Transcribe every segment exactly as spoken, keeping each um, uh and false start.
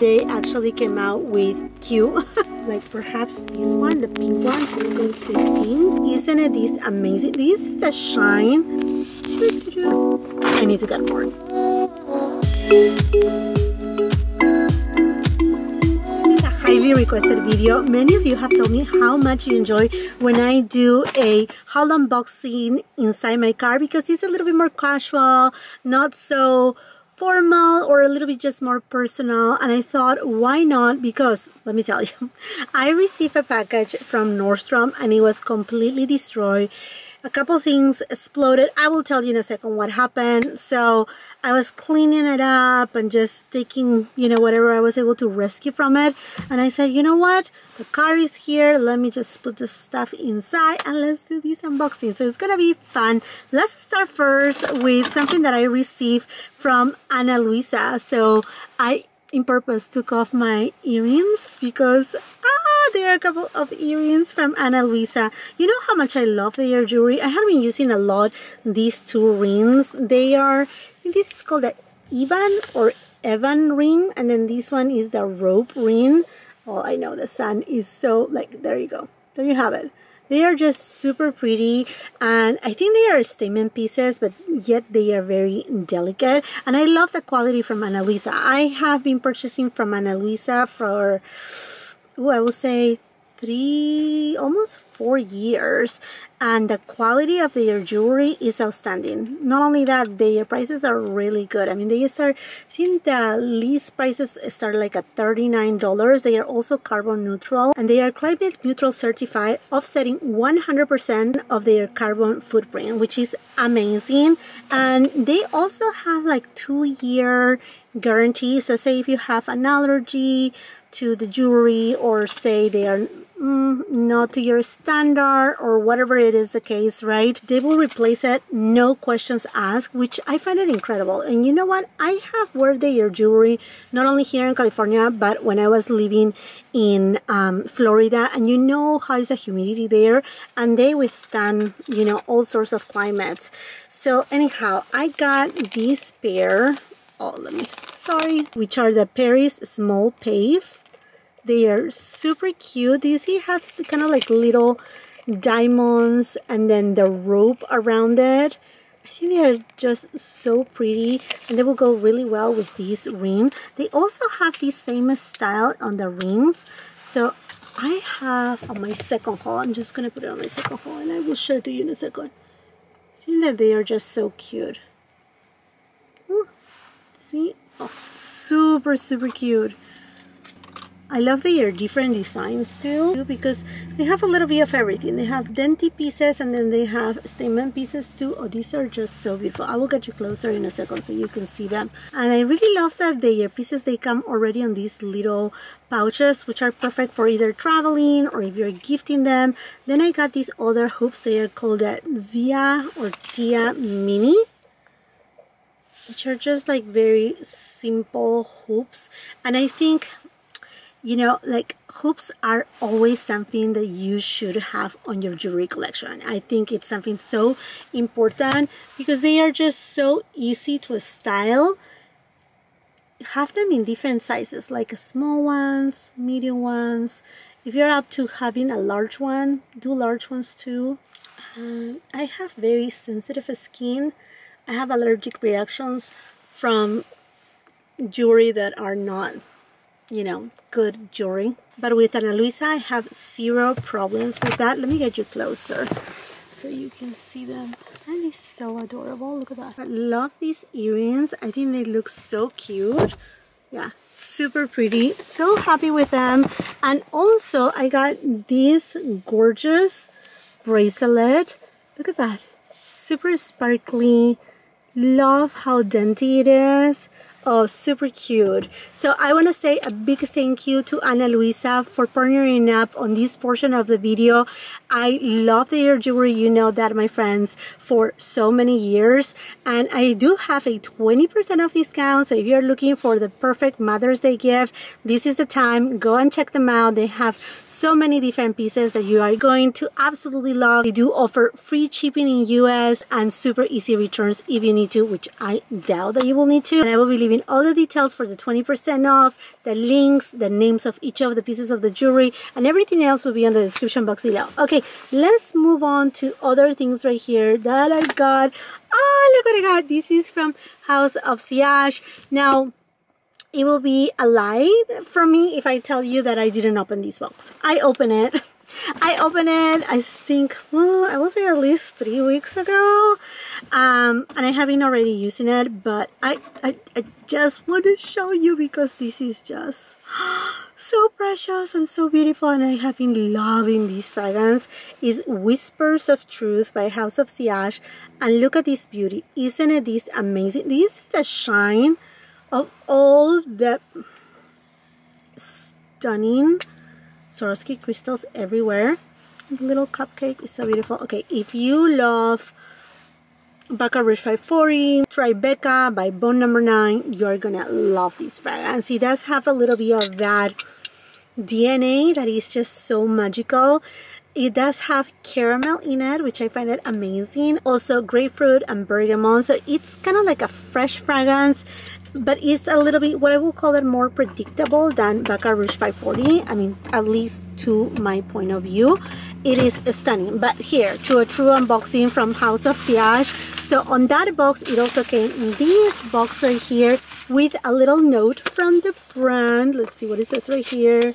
they actually came out with cute. Like perhaps this one, the pink one, it goes with pink. Isn't it this amazing? Do you see the shine? I need to get more. This is a highly requested video. Many of you have told me how much you enjoy when I do a haul unboxing inside my car because it's a little bit more casual, not so formal, or a little bit just more personal. And I thought, why not? Because let me tell you, I received a package from Nordstrom and it was completely destroyed. A couple things exploded. I will tell you in a second what happened. So I was cleaning it up and just taking, you know, whatever I was able to rescue from it. And I said, you know what, the car is here, let me just put the stuff inside and let's do this unboxing. So it's gonna be fun. Let's start first with something that I received from Ana Luisa. So I, in purpose, took off my earrings because ah, there are a couple of earrings from Ana Luisa. You know how much I love their jewelry. I have been using a lot these two rings. They are, this is called the Ivan or Evan ring, and then this one is the Rope ring. Oh, I know the sun is so, like, there you go. There you have it. They are just super pretty, and I think they are statement pieces, but yet they are very delicate. And I love the quality from Ana Luisa. I have been purchasing from Ana Luisa for, oh, I will say three, almost four years. And the quality of their jewelry is outstanding. Not only that, their prices are really good. I mean, they start, I think the least prices start like at thirty-nine dollars. They are also carbon neutral, and they are climate neutral certified, offsetting one hundred percent of their carbon footprint, which is amazing. And they also have like two-year guarantee. So say if you have an allergy to the jewelry, or say they are mm, not to your standard, or whatever it is the case, right, they will replace it, no questions asked, which I find it incredible. And you know what, I have worn their jewelry not only here in California, but when I was living in um, Florida, and you know how is the humidity there, and they withstand, you know, all sorts of climates. So anyhow, I got this pair, oh let me, sorry, which are the Paris Small Pave. They are super cute. Do you see how kind of like little diamonds and then the rope around it? I think they are just so pretty, and they will go really well with this ring. They also have the same style on the rings. So I have on my second haul, I'm just gonna put it on my second haul and I will show it to you in a second. I think that they are just so cute. Ooh, see, oh, super super cute. I love their different designs too, because they have a little bit of everything. They have dainty pieces, and then they have statement pieces too. Oh, these are just so beautiful. I will get you closer in a second so you can see them. And I really love that their pieces, they come already on these little pouches, which are perfect for either traveling or if you're gifting them. Then I got these other hoops. They are called the Zia or Tia Mini, which are just like very simple hoops. And I think, you know, like hoops are always something that you should have on your jewelry collection. I think it's something so important because they are just so easy to style. Have them in different sizes, like small ones, medium ones. If you're up to having a large one, do large ones too. Uh, I have very sensitive skin. I have allergic reactions from jewelry that are not, you know, good jewelry. But with Ana Luisa, I have zero problems with that. Let me get you closer so you can see them. And it's so adorable. Look at that. I love these earrings. I think they look so cute. Yeah, super pretty. So happy with them. And also, I got this gorgeous bracelet. Look at that. Super sparkly. Love how dainty it is. Oh, super cute. So I want to say a big thank you to Ana Luisa for partnering up on this portion of the video. I love their jewelry, you know that, my friends, for so many years. And I do have a twenty percent off discount, so if you're looking for the perfect Mother's Day gift, this is the time. Go and check them out. They have so many different pieces that you are going to absolutely love. They do offer free shipping in U S and super easy returns if you need to, which I doubt that you will need to. And I will be leaving leaving all the details for the twenty percent off, the links, the names of each of the pieces of the jewelry, and everything else will be on the description box below. Okay, let's move on to other things right here that I got. Oh, look what I got. This is from House of Sillage. Now, it will be a lie from me if I tell you that I didn't open this box. I opened it. I opened it, I think, well, I will say at least three weeks ago. Um, and I have been already using it, but I, I, I just want to show you because this is just so precious and so beautiful. And I have been loving this fragrance. It's Whispers of Truth by House of Sillage. And look at this beauty. Isn't it this amazing? Do you see the shine of all the stunning Swarovski crystals everywhere? The little cupcake is so beautiful. Okay, if you love Baccarat Rouge five forty, Tribeca by Bone Number Nine, you're gonna love this fragrance. It does have a little bit of that D N A that is just so magical. It does have caramel in it, which I find it amazing. Also grapefruit and bergamot, so it's kind of like a fresh fragrance, but it's a little bit, what I will call it, more predictable than Baccarat Rouge five forty. I mean, at least to my point of view. It is stunning. But here, to a true unboxing from House of Sillage. So on that box, it also came in this box right here with a little note from the brand. Let's see what it says right here.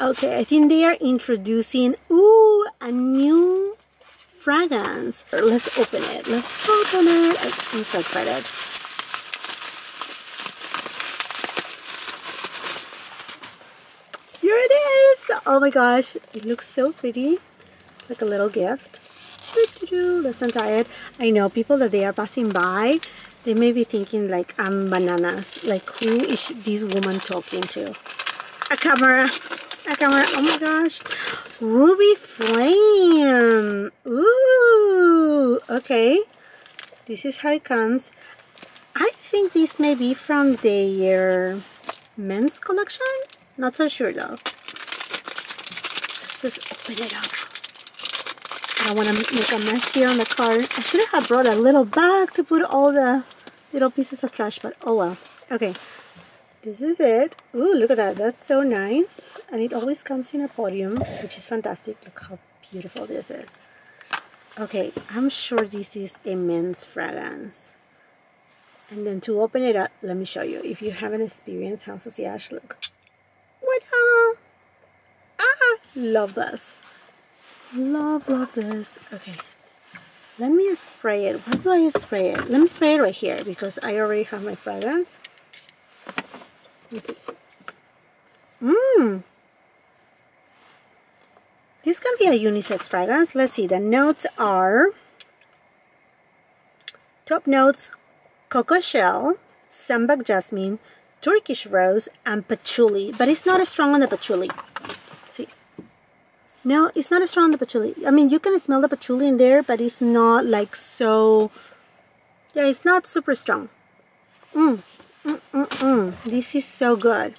Okay, I think they are introducing, ooh, a new fragrance. Let's open it. Let's open it. I'm so excited. Here it is! Oh my gosh, it looks so pretty, like a little gift. Let's untie it. I know people that they are passing by, they may be thinking like I'm bananas. Like, who is this woman talking to? A camera, a camera. Oh my gosh, Ruby Flame. Ooh, okay. This is how it comes. I think this may be from their men's collection. Not so sure though. Let's just open it up. I don't want to make a mess here on the card. I should have brought a little bag to put all the little pieces of trash, but oh well. Okay, this is it. Ooh, look at that. That's so nice. And it always comes in a podium, which is fantastic. Look how beautiful this is. Okay, I'm sure this is a men's fragrance. And then to open it up, let me show you. If you haven't experienced House of Sillage, look. Ah, love this. Love, love this. Okay. Let me spray it. Where do I spray it? Let me spray it right here because I already have my fragrance. Let's see. Mmm. This can be a unisex fragrance. Let's see. The notes are top notes, cocoa shell, sambac jasmine, Turkish rose, and patchouli, but it's not as strong on the patchouli. See? No, it's not as strong on the patchouli. I mean, you can smell the patchouli in there, but it's not like so... Yeah, it's not super strong. Mm. Mm, mm, mm. This is so good.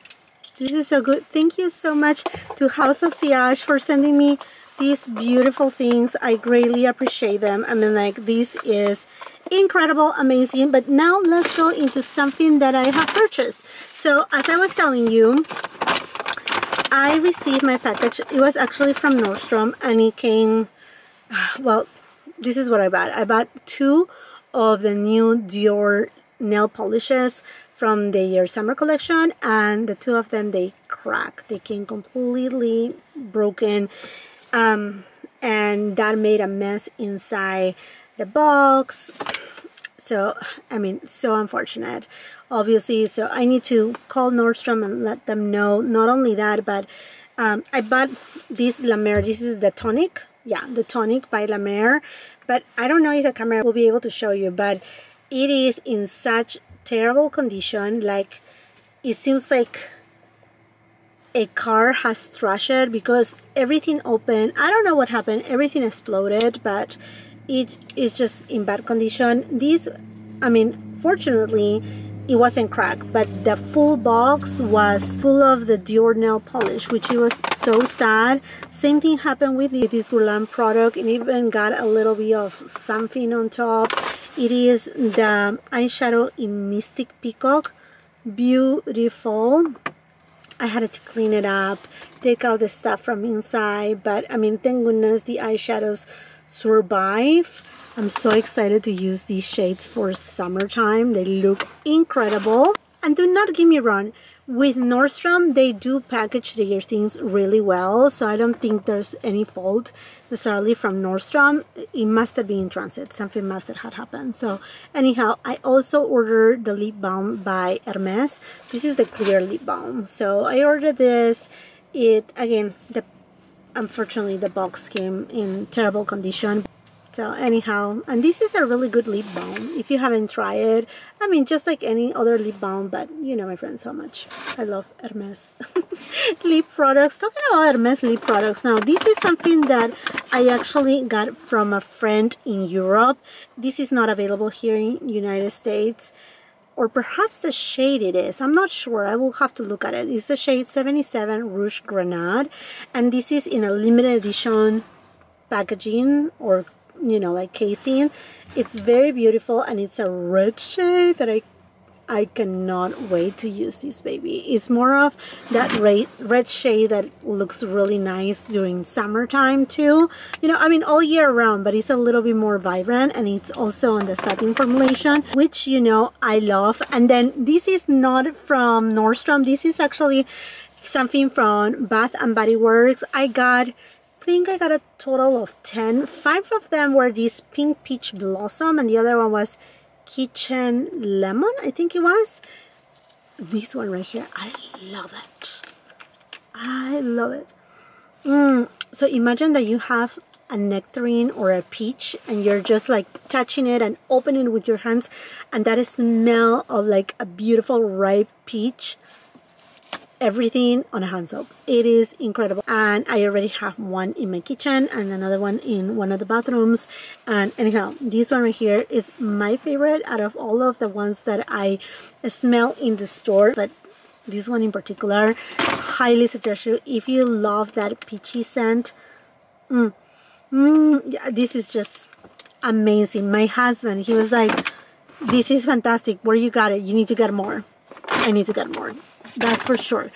This is so good. Thank you so much to House of Sillage for sending me these beautiful things. I greatly appreciate them. I mean, like, this is incredible, amazing. But now let's go into something that I have purchased. So as I was telling you, I received my package. It was actually from Nordstrom, and it came, well, this is what I bought. I bought two of the new Dior nail polishes from their summer collection, and the two of them, they cracked. They came completely broken, um, and that made a mess inside the box. So I mean, so unfortunate, obviously. So I need to call Nordstrom and let them know. Not only that, but um, I bought this La Mer. This is the tonic, yeah, the tonic by La Mer. But I don't know if the camera will be able to show you, but it is in such terrible condition. Like, it seems like a car has thrashed it because everything opened. I don't know what happened. Everything exploded, but it is just in bad condition. This, I mean, fortunately, it wasn't cracked, but the full box was full of the Dior nail polish, which it was so sad. Same thing happened with this Guerlain product, and even got a little bit of something on top. It is the eyeshadow in Mystic Peacock. Beautiful. I had to clean it up, take out the stuff from inside, but I mean, thank goodness the eyeshadows survive. I'm so excited to use these shades for summertime. They look incredible. And do not get me wrong, with Nordstrom, they do package their things really well, so I don't think there's any fault necessarily from Nordstrom. It must have been in transit. Something must have had happened. So anyhow, I also ordered the lip balm by Hermes. This is the clear lip balm. So I ordered this. It, again, the unfortunately, the box came in terrible condition. So anyhow, and this is a really good lip balm. If you haven't tried it, I mean, just like any other lip balm, but you know, my friends, how much I love Hermes lip products. Talking about Hermes lip products, now this is something that I actually got from a friend in Europe. This is not available here in United States, or perhaps the shade it is. I'm not sure. I will have to look at it. It's the shade seventy-seven Rouge Grenade, and this is in a limited edition packaging, or you know, like casing. It's very beautiful, and it's a red shade that I I cannot wait to use this baby. It's more of that red, red shade that looks really nice during summertime too. You know, I mean all year round, but it's a little bit more vibrant, and it's also on the satin formulation, which, you know, I love. And then this is not from Nordstrom. This is actually something from Bath and Body Works. I got I think I got a total of ten. Five of them were this Pink Peach Blossom, and the other one was Kitchen Lemon, I think it was. This one right here, I love it. I love it. Mm. So imagine that you have a nectarine or a peach, and you're just like touching it and opening it with your hands, and that smell of like a beautiful ripe peach. Everything on a hand soap. It is incredible, and I already have one in my kitchen and another one in one of the bathrooms. And anyhow, this one right here is my favorite out of all of the ones that I smell in the store, but this one in particular, highly suggest you if you love that peachy scent. Mm, mm, yeah, this is just amazing. My husband, he was like, this is fantastic, where you got it, you need to get more. I need to get more, that's for sure.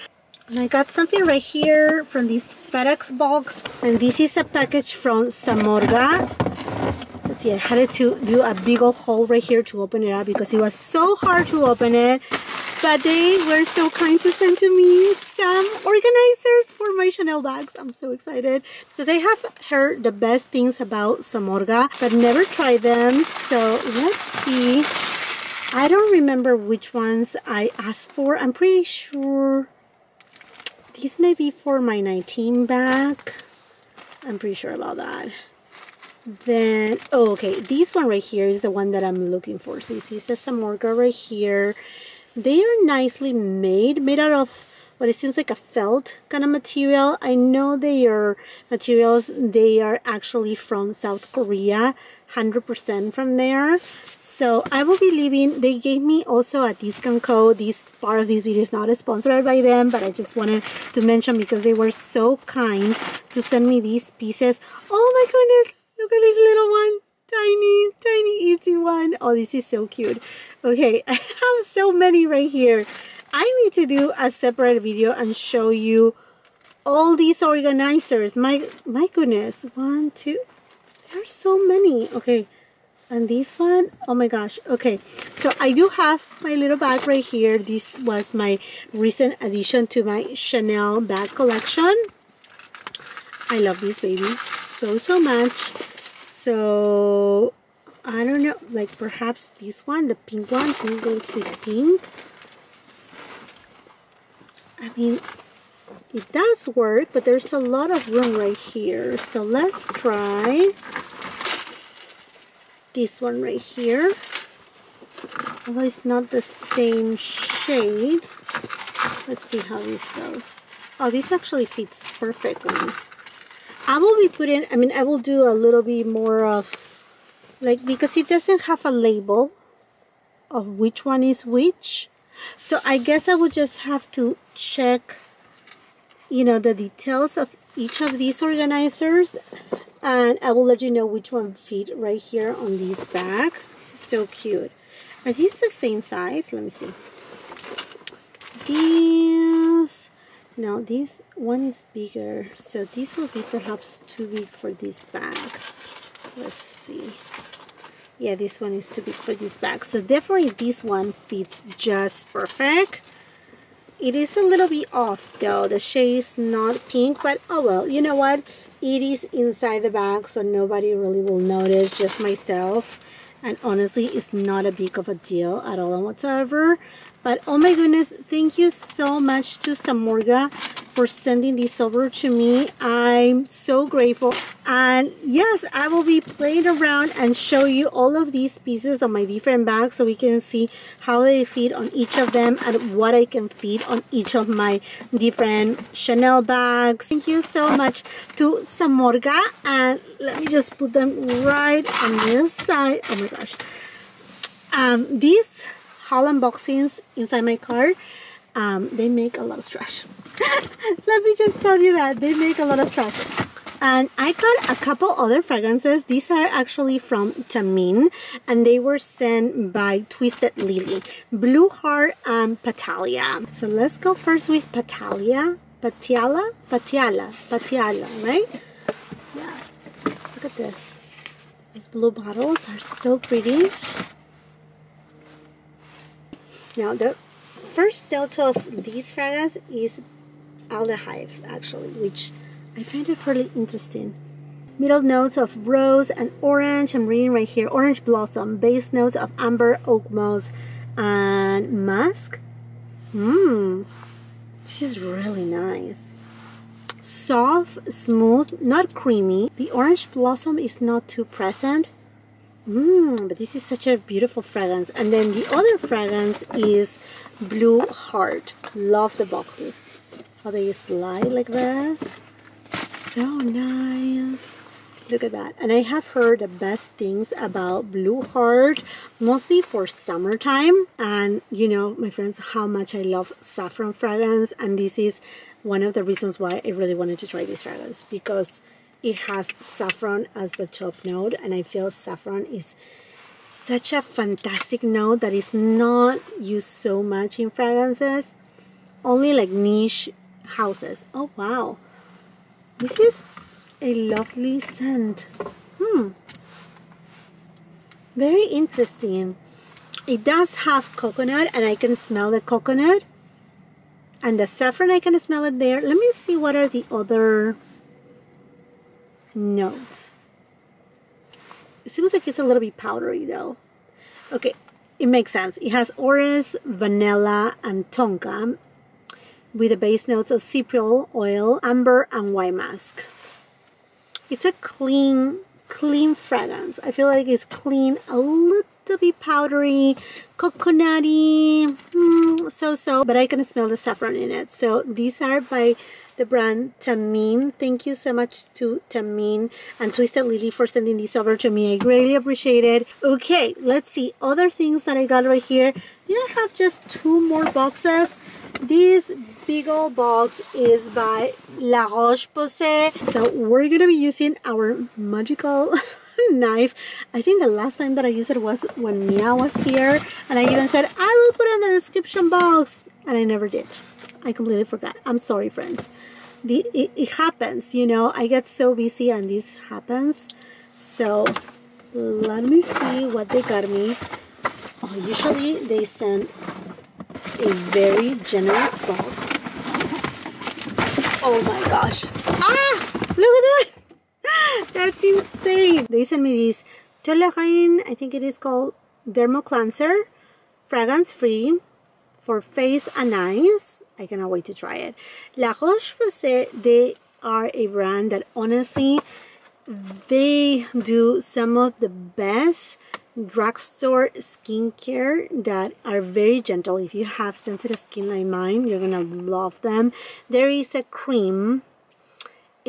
And I got something right here from this FedEx box, and this is a package from Samorga. Let's see, I had to do a big old hole right here to open it up because it was so hard to open it, but they were so kind to send to me some organizers for my Chanel bags. I'm so excited because I have heard the best things about Samorga, but never tried them. So let's see. I don't remember which ones I asked for. I'm pretty sure these may be for my nineteen bag. I'm pretty sure about that. Then, oh, okay, this one right here is the one that I'm looking for. So this is a Samorga right here. They are nicely made, made out of what it seems like a felt kind of material. I know they are materials, they are actually from South Korea. one hundred percent from there. So I will be leaving. They gave me also a discount code. This part of this video is not sponsored by them, but I just wanted to mention because they were so kind to send me these pieces. Oh my goodness, look at this little one. Tiny, tiny, easy one. Oh, this is so cute. Okay, I have so many right here. I need to do a separate video and show you all these organizers. My, my goodness. One, two... There's so many. Okay, and this one, oh my gosh. Okay, so I do have my little bag right here. This was my recent addition to my Chanel bag collection. I love this baby so so much. So I don't know, like perhaps this one, the pink one, pink goes with pink. I mean, it does work, but there's a lot of room right here. So let's try this one right here. Although it's not the same shade. Let's see how this goes. Oh, this actually fits perfectly. I will be putting, I mean, I will do a little bit more of, like, because it doesn't have a label of which one is which. So I guess I will just have to check, you know, the details of each of these organizers, and I will let you know which one fit right here on this bag. This is so cute. Are these the same size? Let me see. These, no, this one is bigger, so this will be perhaps too big for this bag. Let's see. Yeah, this one is too big for this bag, so definitely this one fits just perfect. It is a little bit off though, the shade is not pink, but oh well, you know what, it is inside the bag, so nobody really will notice, just myself. And honestly, it's not a big of a deal at all whatsoever. But oh my goodness, thank you so much to Samorga for sending this over to me. I'm so grateful. And yes, I will be playing around and show you all of these pieces on my different bags so we can see how they fit on each of them and what I can fit on each of my different Chanel bags. Thank you so much to Samorga, and let me just put them right on this side. Oh my gosh. Um, these haul unboxings inside my car, Um, they make a lot of trash. Let me just tell you that. They make a lot of trash. And I got a couple other fragrances. These are actually from Thameen, and they were sent by Twisted Lily, Blue Heart, and Patiala. So let's go first with Patiala. Patiala? Patiala. Patiala, right? Yeah. Look at this. These blue bottles are so pretty. Now, the first note of these fragrances is aldehydes, actually, which I find it really interesting. Middle notes of rose and orange, I'm reading right here, orange blossom. Base notes of amber, oak moss, and musk. Mmm, this is really nice. Soft, smooth, not creamy. The orange blossom is not too present. Mmm, but this is such a beautiful fragrance. And then the other fragrance is Blue Heart. Love the boxes, how they slide like this. So nice. Look at that. And I have heard the best things about Blue Heart, mostly for summertime. And you know, my friends, how much I love saffron fragrance, and this is one of the reasons why I really wanted to try this fragrance, because it has saffron as the top note, and I feel saffron is such a fantastic note that is not used so much in fragrances, only like niche houses. Oh wow, this is a lovely scent. Hmm, very interesting. It does have coconut, and I can smell the coconut, and the saffron, I can smell it there. Let me see what are the other notes. It seems like it's a little bit powdery though. Okay, it makes sense. It has orris, vanilla, and tonka, with the base notes of cypriol oil, amber, and white musk. It's a clean clean fragrance. I feel like it's clean, a little bit powdery, coconutty, mm, so so but I can smell the saffron in it. So these are by the brand Thameen. Thank you so much to Thameen and Twisted Lily for sending this over to me. I greatly appreciate it. Okay, let's see other things that I got right here. Did I have just two more boxes? This big old box is by La Roche-Posay. So we're gonna be using our magical knife. I think the last time that I used it was when Mia was here, and I even said I will put it in the description box, and I never did. I completely forgot. I'm sorry, friends. The, it, it happens, you know. I get so busy and this happens. So let me see what they got me. Oh, usually they send a very generous box. Oh my gosh. Ah! Look at that! That's insane. They sent me this Tolarin, I think it is called Dermo Cleanser, fragrance free for face and eyes. I cannot wait to try it. La Roche-Posay, they are a brand that honestly, they do some of the best drugstore skincare that are very gentle. If you have sensitive skin like mine, you're gonna love them. There is a cream.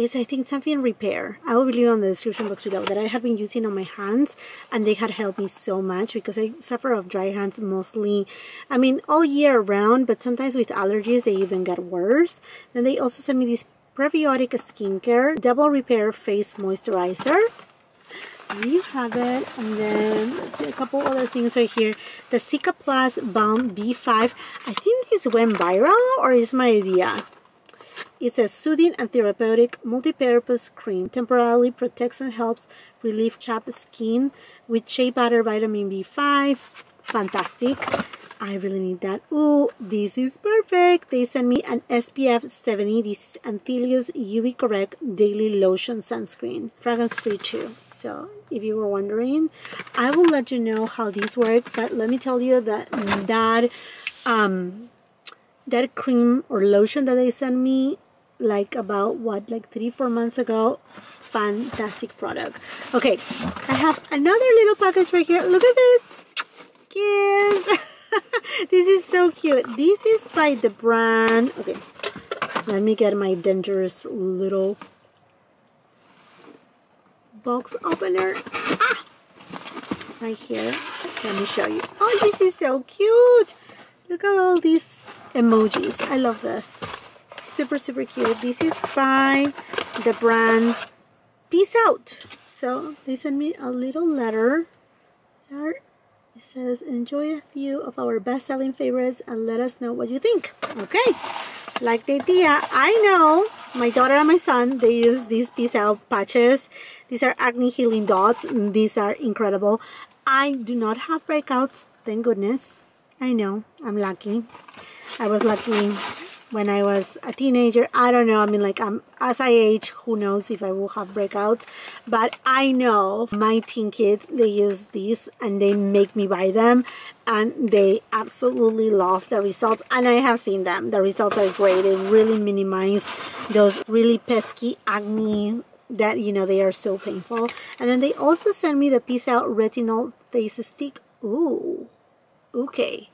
It's, I think, something repair. I will leave it on the description box below, that I have been using on my hands, and they had helped me so much because I suffer of dry hands mostly, I mean all year round, but sometimes with allergies they even get worse. Then they also sent me this Prebiotic Skincare Double Repair Face Moisturizer. There you have it. And then let's see, a couple other things right here. The Cicaplast Baume B five. I think this went viral, or is my idea? It's a soothing and therapeutic multi-purpose cream. Temporarily protects and helps relieve chapped skin with shea butter, vitamin B five. Fantastic. I really need that. Ooh, this is perfect. They sent me an S P F seventy. This is Anthelios U V Correct Daily Lotion Sunscreen. Fragrance free too. So if you were wondering, I will let you know how these work. But let me tell you that that, um, that cream or lotion that they sent me, like about what, like three, four months ago. Fantastic product. Okay, I have another little package right here. Look at this. Kiss. This is so cute. This is by the brand. Okay, let me get my dangerous little box opener. Ah! Right here. Let me show you. Oh, this is so cute. Look at all these emojis. I love this. Super, super cute. This is by the brand Peace Out. So they sent me a little letter here. It says, enjoy a few of our best-selling favorites and let us know what you think. Okay, like the idea. I know my daughter and my son, they use these Peace Out patches. These are acne healing dots. These are incredible. I do not have breakouts, thank goodness. I know, I'm lucky. I was lucky when I was a teenager. I don't know, I mean, like, I'm, as I age, who knows if I will have breakouts. But I know my teen kids, they use these and they make me buy them. And they absolutely love the results. And I have seen them. The results are great. They really minimize those really pesky acne that, you know, they are so painful. And then they also sent me the Peace Out Retinol Face Stick. Ooh, okay.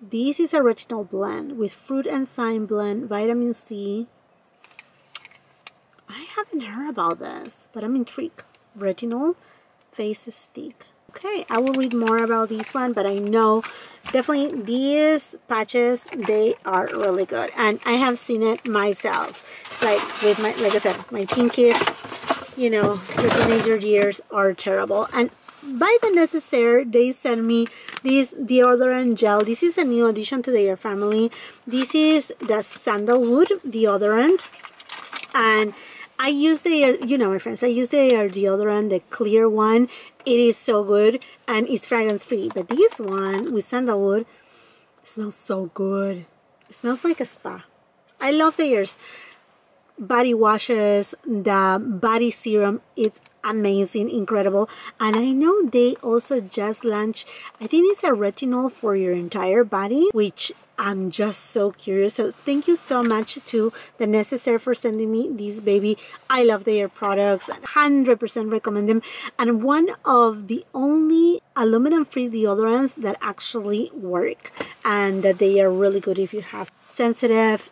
This is a retinol blend with fruit enzyme blend, vitamin C. I haven't heard about this, but I'm intrigued. Retinol face stick. Okay, I will read more about this one, but I know definitely these patches, they are really good. And I have seen it myself. Like with my, like I said, my teen kids, you know, the teenager years are terrible. And by the Necessaire, they sent me this deodorant gel. This is a new addition to their family. This is the sandalwood deodorant, and I use their, you know, my friends, I use their deodorant, the clear one. It is so good, and it's fragrance free. But this one with sandalwood, it smells so good. It smells like a spa. I love theirs. Body washes, the body serum, it's amazing, incredible. And I know they also just launched, I think it's a retinol for your entire body, which I'm just so curious. So thank you so much to the Necessaire for sending me this baby. I love their products, one hundred percent recommend them. And one of the only aluminum free deodorants that actually work, and that they are really good if you have sensitive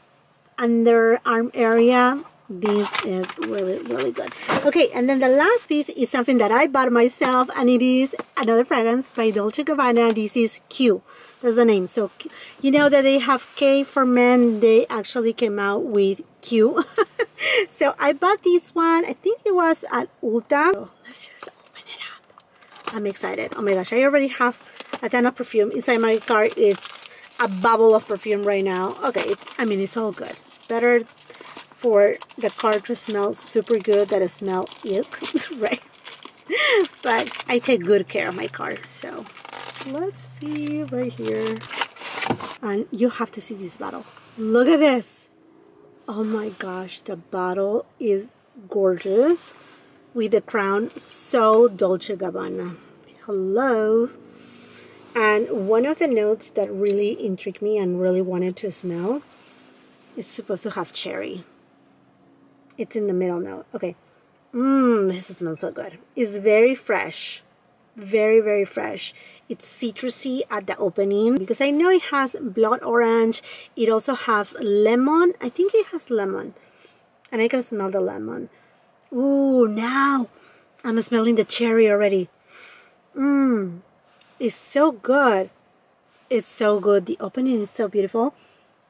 underarm area. This is really, really good. Okay, and then the last piece is something that I bought myself, and it is another fragrance by Dolce Gabbana. This is Q. That's the name. So you know that they have K for men. They actually came out with Q. So I bought this one. I think it was at Ulta. So let's just open it up. I'm excited. Oh my gosh, I already have a ton of perfume inside my car. It's a bubble of perfume right now. Okay, it's, I mean, it's all good. Better for the car to smell super good than a smell yuck, right? But I take good care of my car. So let's see right here. And you have to see this bottle. Look at this. Oh my gosh, the bottle is gorgeous with the crown. So Dolce Gabbana. Hello. And one of the notes that really intrigued me and really wanted to smell is supposed to have cherry. It's in the middle note. Okay. Mmm, this smells so good. It's very fresh. Very, very fresh. It's citrusy at the opening because I know it has blood orange. It also has lemon. I think it has lemon. And I can smell the lemon. Ooh, now I'm smelling the cherry already. Mmm. It's so good. It's so good. The opening is so beautiful.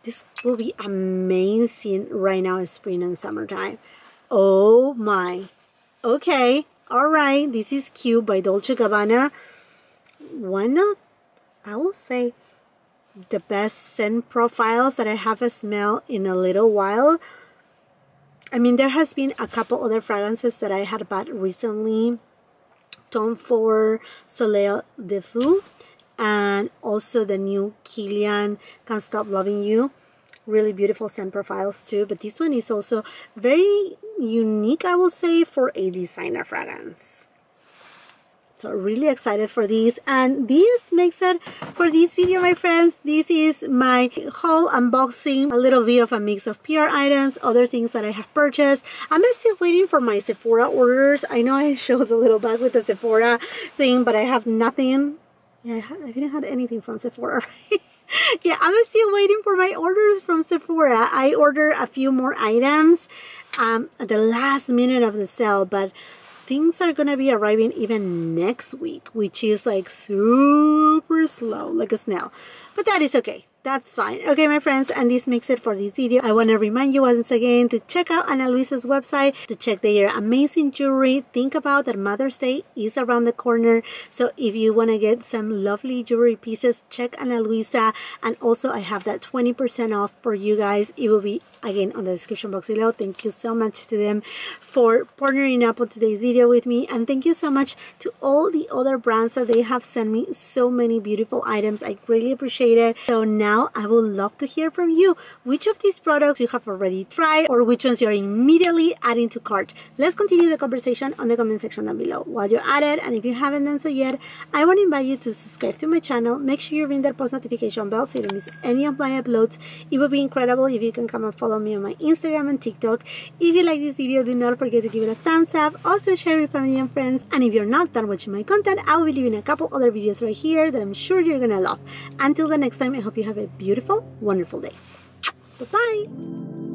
This will be amazing right now in spring and summertime. Oh my. Okay. All right. This is cute by Dolce Gabbana. One of, I will say, the best scent profiles that I have a smell in a little while. I mean, there has been a couple other fragrances that I had bought recently. Tom Ford, Soleil de Fou, and also the new Kilian, Can't Stop Loving You. Really beautiful scent profiles too, but this one is also very unique, I will say, for a designer fragrance. So really excited for these, and this makes it for this video, my friends. This is my haul unboxing, a little bit of a mix of P R items, other things that I have purchased. I'm still waiting for my Sephora orders. I know I showed the little bag with the Sephora thing, but I have nothing. Yeah, I didn't have anything from Sephora, right? Yeah, I'm still waiting for my orders from Sephora. I ordered a few more items um, at the last minute of the sale, but things are going to be arriving even next week, which is like super slow, like a snail. But that is okay. That's fine. Okay, my friends, and this makes it for this video. I want to remind you once again to check out Ana Luisa's website, to check their amazing jewelry. Think about that Mother's Day is around the corner. So if you want to get some lovely jewelry pieces, check Ana Luisa. And also I have that twenty percent off for you guys. It will be again on the description box below. Thank you so much to them for partnering up on today's video with me. And thank you so much to all the other brands that they have sent me so many beautiful items. I greatly appreciate it. So now I would love to hear from you which of these products you have already tried or which ones you're immediately adding to cart. Let's continue the conversation on the comment section down below. While you're at it, and if you haven't done so yet, I want to invite you to subscribe to my channel. Make sure you ring that post notification bell so you don't miss any of my uploads. It would be incredible if you can come and follow me on my Instagram and TikTok. If you like this video, do not forget to give it a thumbs up. Also share with family and friends. And if you're not done watching my content, I will be leaving a couple other videos right here that I'm sure you're gonna love. Until the next time, I hope you have a beautiful, wonderful day. Bye-bye!